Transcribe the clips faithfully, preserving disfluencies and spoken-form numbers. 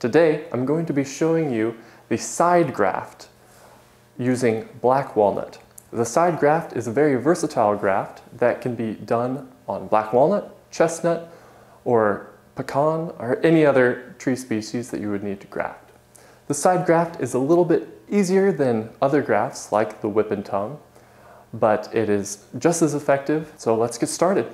Today, I'm going to be showing you the side graft using black walnut. The side graft is a very versatile graft that can be done on black walnut, chestnut, or pecan, or any other tree species that you would need to graft. The side graft is a little bit easier than other grafts like the whip and tongue, but it is just as effective, so let's get started.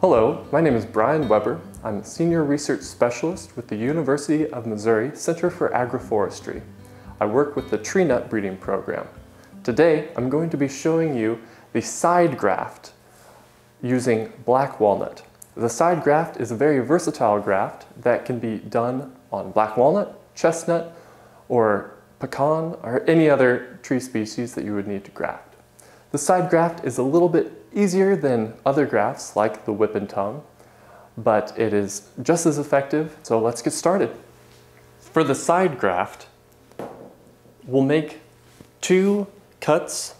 Hello, my name is Brian Webber. I'm a Senior Research Specialist with the University of Missouri Center for Agroforestry. I work with the tree nut breeding program. Today, I'm going to be showing you the side graft using black walnut. The side graft is a very versatile graft that can be done on black walnut, chestnut, or pecan, or any other tree species that you would need to graft. The side graft is a little bit easier than other grafts like the whip and tongue, but it is just as effective, so let's get started. For the side graft, we'll make two cuts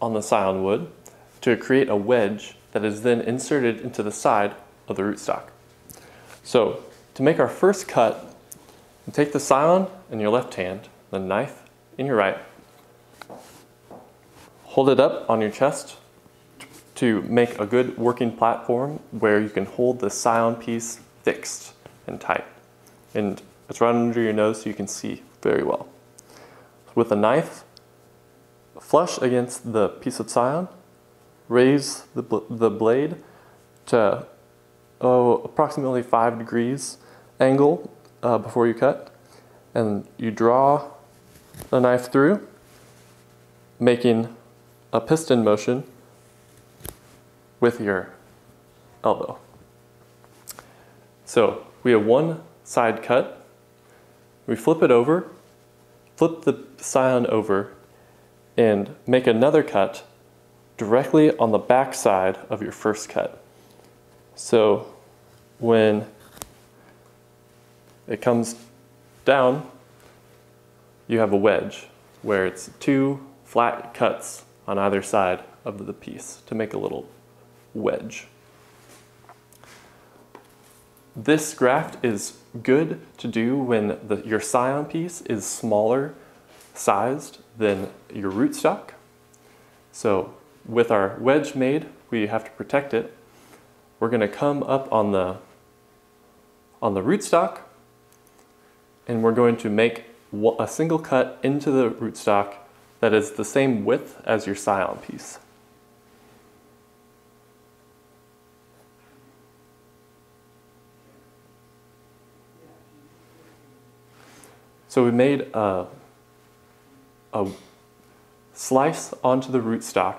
on the scion wood to create a wedge that is then inserted into the side of the rootstock. So to make our first cut, you take the scion in your left hand, the knife in your right, hold it up on your chest to make a good working platform where you can hold the scion piece fixed and tight. And it's right under your nose so you can see very well. With the knife, flush against the piece of scion, raise the, bl the blade to oh, approximately five degrees angle uh, before you cut. And you draw the knife through, making a piston motion with your elbow. So we have one side cut, we flip it over, flip the scion over, and make another cut directly on the back side of your first cut. So when it comes down, you have a wedge where it's two flat cuts on either side of the piece to make a little wedge. This graft is good to do when the, your scion piece is smaller sized than your rootstock. So with our wedge made, we have to protect it. We're going to come up on the on the rootstock, and we're going to make a single cut into the rootstock that is the same width as your scion piece. So we made a, a slice onto the rootstock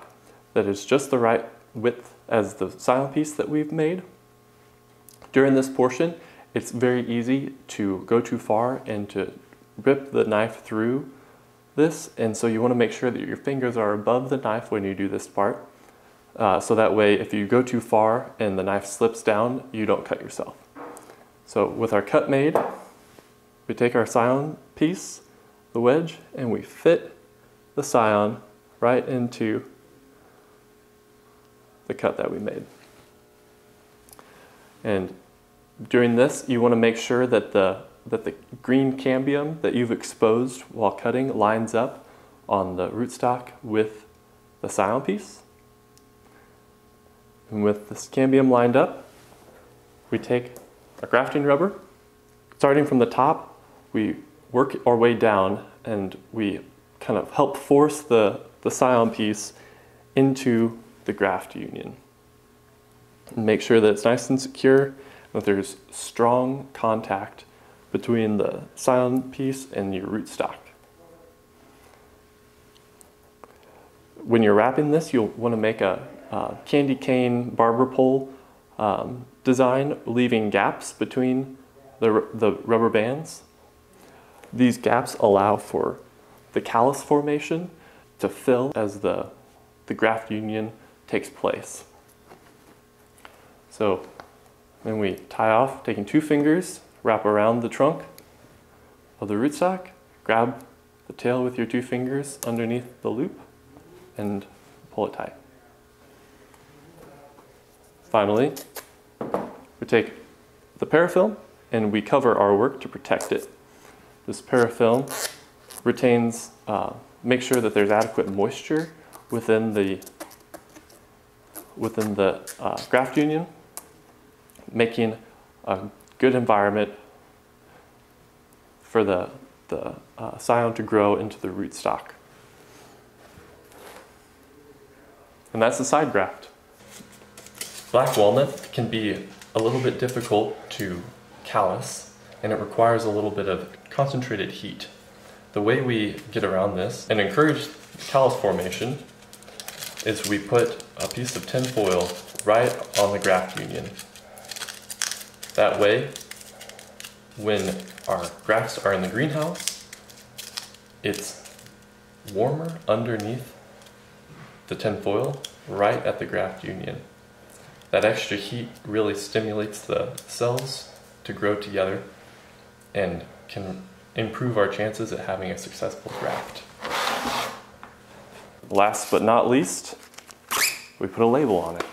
that is just the right width as the scion piece that we've made. During this portion, it's very easy to go too far and to rip the knife through this, and so you want to make sure that your fingers are above the knife when you do this part, uh, so that way if you go too far and the knife slips down, you don't cut yourself. So with our cut made, we take our scion piece, the wedge, and we fit the scion right into the cut that we made. And during this, you want to make sure that the, that the green cambium that you've exposed while cutting lines up on the rootstock with the scion piece. And with this cambium lined up, we take our grafting rubber. Starting from the top, we work our way down and we kind of help force the, the scion piece into the graft union. And make sure that it's nice and secure, and that there's strong contact between the scion piece and your rootstock. When you're wrapping this, you'll want to make a, a candy cane barber pole um, design, leaving gaps between the, the rubber bands. These gaps allow for the callus formation to fill as the, the graft union takes place. So then we tie off, taking two fingers, wrap around the trunk of the rootstock, grab the tail with your two fingers underneath the loop, and pull it tight. Finally, we take the parafilm and we cover our work to protect it. This parafilm retains, uh, make sure that there's adequate moisture within the, within the uh, graft union, making a good environment for the, the uh, scion to grow into the rootstock. And that's the side graft. Black walnut can be a little bit difficult to callus, and it requires a little bit of concentrated heat. The way we get around this and encourage callus formation is we put a piece of tin foil right on the graft union. That way, when our grafts are in the greenhouse, it's warmer underneath the tin foil right at the graft union. That extra heat really stimulates the cells to grow together and can improve our chances at having a successful graft. Last but not least, we put a label on it.